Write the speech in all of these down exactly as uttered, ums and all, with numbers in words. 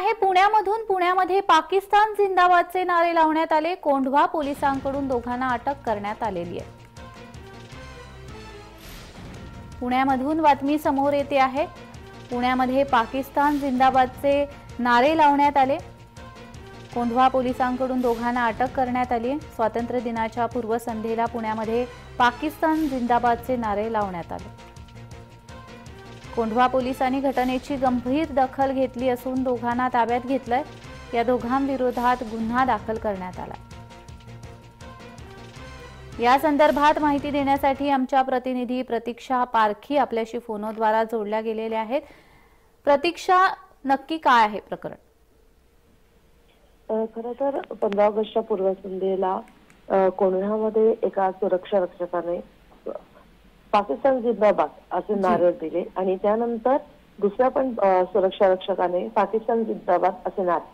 पुण्यामधून पुण्यामध्ये पाकिस्तान जिंदाबादचे नारे लावण्यात आले। कोंढवा पोलिसांकडून दोघांना अटक करण्यात आलेली आहे। पुण्यामधून बातमी समोर येते आहे। पुण्यामध्ये पाकिस्तान जिंदाबादचे नारे लावण्यात आले। कोंढवा पोलिसांकडून दोघांना अटक करण्यात आली। स्वातंत्र्य दिनाच्या पूर्वसंध्येला पुण्यामध्ये पाकिस्तान जिंदाबादचे नारे लावण्यात आले। कोंढवा पोलिसांनी घटनेची गंभीर दखल घेतली असून दोघांना ताब्यात घेतलंय। या दोघांविरोधात गुन्हा दाखल करण्यात आला। या संदर्भात माहिती देण्यासाठी आमच्या प्रतिनिधी प्रतीक्षा पारखी आपल्याशी फोनद्वारा जोडल्या गेलेल्या आहेत। प्रतीक्षा, नक्की काय आहे प्रकरण? खरं तर पंधरा ऑगस्टच्या पूर्वसंध्येला कोंढव्यामध्ये एका सुरक्षा रक्षकाने पाकिस्तान जिंदाबाद असे नारे दिले आणि त्यानंतर दुसऱ्या पण सुरक्षा रक्षकाने पाकिस्तान जिंदाबाद असे नारे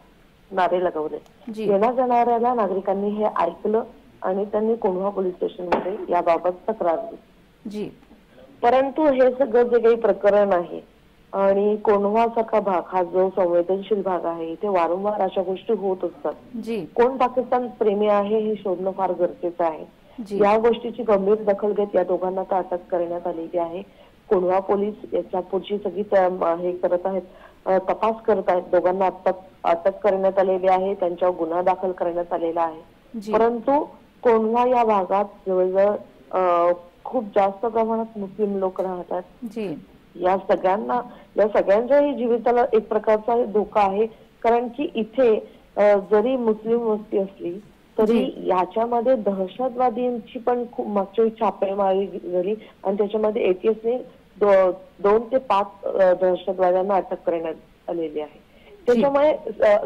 नारे लगावले। येणार जाणाऱ्याला नागरिकांनी हे ऐकलं आणि त्यांनी कोंढवा पोलीस स्टेशनमध्ये याबाबत तक्रार दिली। परंतु हे सगळं जे काही प्रकरण आहे आणि कोंढवा सारखा भाग हा जो संवेदनशील भाग आहे, इथे वारंवार अशा गोष्टी होत असतात। कोण पाकिस्तान प्रेमी आहे हे शोधणं फार गरजेचं आहे। या गोष्टीची गंभीर दखल घेत या दोघांना अटक करण्यात आलेली आहे। कोंढवा पोलीस याच्या पुढची सगळी हे करत आहेत, तपास करत आहेत। दोघांना अटक करण्यात आलेली आहे, त्यांच्यावर गुन्हा दाखल करण्यात आलेला आहे। परंतु कोंढवा या भागात जवळजवळ खूप जास्त प्रमाणात मुस्लिम लोक राहतात। या सगळ्यांना या सगळ्यांच्याही जीविताला एक प्रकारचा धोका आहे, कारण की इथे जरी मुस्लिम वस्ती असली तरी याच्यामध्ये दहशतवादींची पण खूप मागच्या छापेमारी झाली आणि त्याच्यामध्ये एटीएसने दोन ते पाच दहशतवाद्यांना अटक करण्यात आलेली आहे। त्याच्यामुळे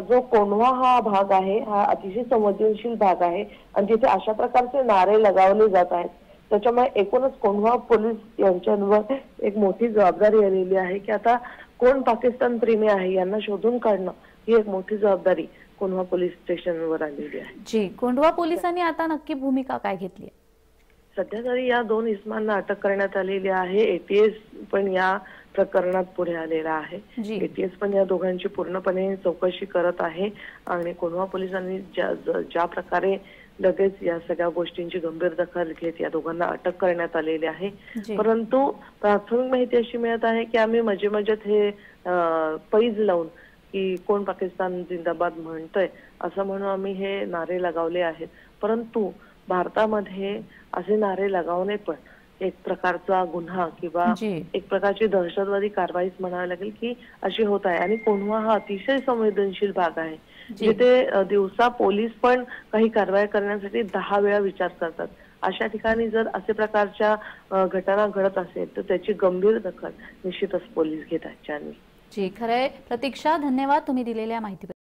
जो कोंढवा हा भाग आहे हा अतिशय संवेदनशील भाग आहे आणि जिथे अशा प्रकारचे नारे लगावले जात आहेत, त्याच्यामुळे एकूणच कोंढवा पोलीस यांच्यावर एक मोठी जबाबदारी आलेली आहे की आता कोण पाकिस्तान प्रेमी आहे यांना शोधून काढणं ही एक मोठी जबाबदारी कोंढवा पोलीस स्टेशनवर आलेली आहे। जी, कोंढवा पोलिसांनी आता नक्की भूमिका काय घेतली? सध्या तरी या दोन इसमांना अटक करण्यात आलेली आहे। एटीएस पण या प्रकरणात पुढे आलेला आहे। एटीएस पण या दोघांची पूर्णपणे चौकशी करत आहे आणि कोंढवा पोलिसांनी ज्या ज्या प्रकारे लगेच या सगळ्या गोष्टींची गंभीर दखल घेत या दोघांना अटक करण्यात आलेली आहे। परंतु प्राथमिक माहिती अशी मिळत आहे की आम्ही मजे मजेत हे पैज लावून की कोण पाकिस्तान जिंदाबाद म्हणतोय असं म्हणून आम्ही हे नारे लगावले आहेत। परंतु भारतामध्ये असे नारे लगावणे पण एक प्रकारचा गुन्हा किंवा एक प्रकारची दहशतवादी कारवाईच म्हणावी लागेल की अशी होत आहे। आणि कोंढवा हा अतिशय संवेदनशील भाग आहे, जिथे दिवसा पोलीस पण काही कारवाई करण्यासाठी दहा वेळा विचार करतात। अशा ठिकाणी जर असे प्रकारच्या घटना घडत असेल तर त्याची गंभीर दखल निश्चितच पोलीस घेतात। जी, खरंय प्रतीक्षा, धन्यवाद तुम्ही दिलेल्या माहितीबद्दल।